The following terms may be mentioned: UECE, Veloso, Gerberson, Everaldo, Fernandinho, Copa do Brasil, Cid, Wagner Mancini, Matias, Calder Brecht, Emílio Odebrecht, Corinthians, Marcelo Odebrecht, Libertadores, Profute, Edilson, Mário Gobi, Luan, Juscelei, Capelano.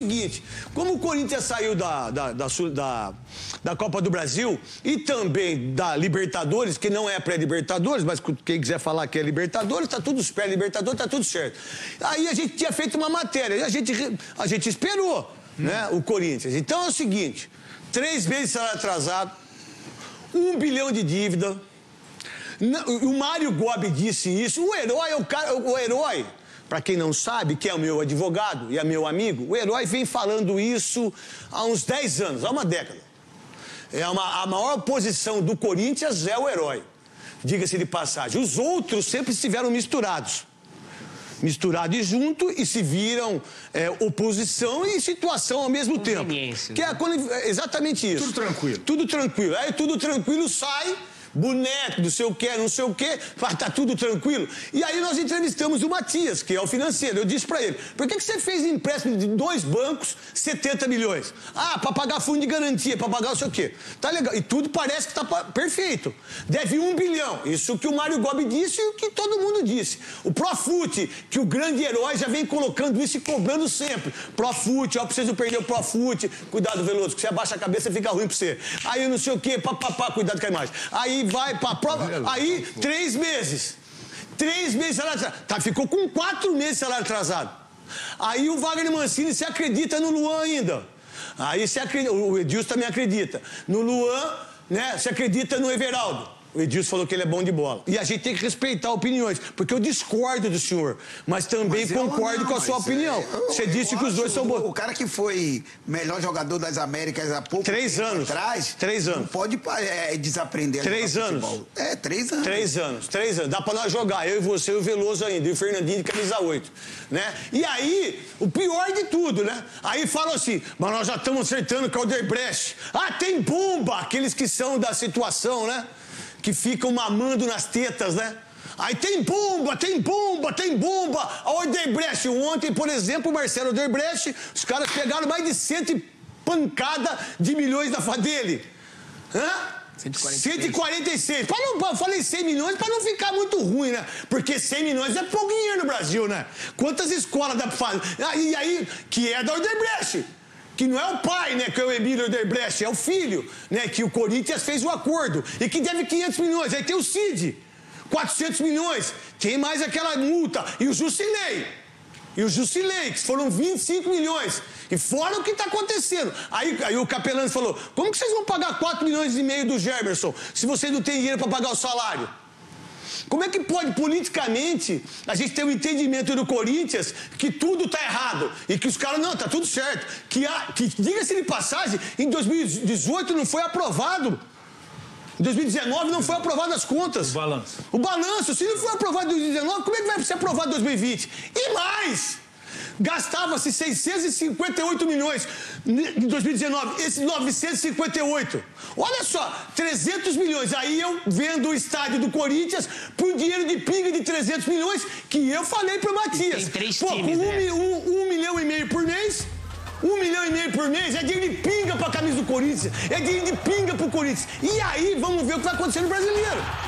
Seguinte, como o Corinthians saiu da Copa do Brasil e também da Libertadores, que não é pré-Libertadores, mas quem quiser falar que é Libertadores, tá tudo pré-Libertadores, tá tudo certo. Aí a gente tinha feito uma matéria, a gente esperou, né, o Corinthians. Então é o seguinte, 3 meses de salário atrasado, 1 bilhão de dívida, o Mário Gobi disse isso, o herói é o cara, o herói... Para quem não sabe, que é o meu advogado e é meu amigo, o herói vem falando isso há uns 10 anos, há uma década. A maior posição do Corinthians é o herói, diga-se de passagem. Os outros sempre estiveram misturados. Misturados junto e se viram oposição e situação ao mesmo tempo. Que é exatamente isso. Tudo tranquilo. Tudo tranquilo. Aí tudo tranquilo sai... boneco, não sei o quê, mas tá tudo tranquilo. E aí nós entrevistamos o Matias, que é o financeiro. Eu disse pra ele, por que você fez empréstimo de 2 bancos, 70 milhões? Ah, pra pagar fundo de garantia, pra pagar não sei o quê. Tá legal. E tudo parece que tá perfeito. Deve 1 bilhão. Isso que o Mário Gobi disse e o que todo mundo disse. O Profute, que o grande herói já vem colocando isso e cobrando sempre. Profute, ó, preciso perder o Profute. Cuidado, Veloso, que você abaixa a cabeça fica ruim pra você. Aí não sei o quê, papapá, cuidado com a imagem. Aí vai pra prova, aí 3 meses. 3 meses de salário atrasado. Tá, ficou com 4 meses de salário atrasado. Aí o Wagner Mancini se acredita no Luan ainda. Aí se acredita, o Edilson também acredita. No Luan, né, se acredita no Everaldo. O Edilson falou que ele é bom de bola. E a gente tem que respeitar opiniões, porque eu discordo do senhor, mas também concordo com a sua opinião. Você disse que os dois são bons. O cara que foi melhor jogador das Américas há pouco tempo atrás... 3 anos. Não pode desaprender. 3 anos. É, 3 anos. 3 anos. Dá pra nós jogar, eu e você e o Veloso ainda, e o Fernandinho de camisa 8, né? E aí, o pior de tudo, né? Aí falam assim, mas nós já estamos acertando o Calder Brecht. Ah, tem bomba! Aqueles que são da situação, né? Que ficam mamando nas tetas, né? Aí tem bomba, tem bomba, tem bomba. A Odebrecht, ontem, por exemplo, o Marcelo Odebrecht, os caras pegaram mais de 100 pancada de milhões da faca dele. Hã? 146. Eu falei 100 milhões para não ficar muito ruim, né? Porque 100 milhões é pouco dinheiro no Brasil, né? Quantas escolas dá pra fazer? E aí, que é da Odebrecht. Que não é o pai, né, que é o Emílio Odebrecht, é o filho, né, que o Corinthians fez o acordo e que deve 500 milhões. Aí tem o Cid, 400 milhões, tem mais aquela multa. E o Juscelei, que foram 25 milhões. E fora o que está acontecendo. Aí o Capelano falou, como que vocês vão pagar 4 milhões e meio do Gerberson se vocês não têm dinheiro para pagar o salário? Como é que pode, politicamente, a gente ter um entendimento do Corinthians que tudo tá errado e que os caras, não, tá tudo certo. Que diga-se de passagem, em 2018 não foi aprovado. Em 2019 não foi aprovado as contas. O balanço. O balanço, se não foi aprovado em 2019, como é que vai ser aprovado em 2020? E mais, gastava-se 658 milhões em 2019, esse 958. Olha só, 300 milhões. Aí eu vendo o estádio do Corinthians por dinheiro de pinga de 300 milhões que eu falei pro Matias. Tem 3 times, né? 1,5 milhão por mês. 1,5 milhão por mês é dinheiro de pinga pra camisa do Corinthians. É dinheiro de pinga pro Corinthians. E aí vamos ver o que vai acontecer no brasileiro.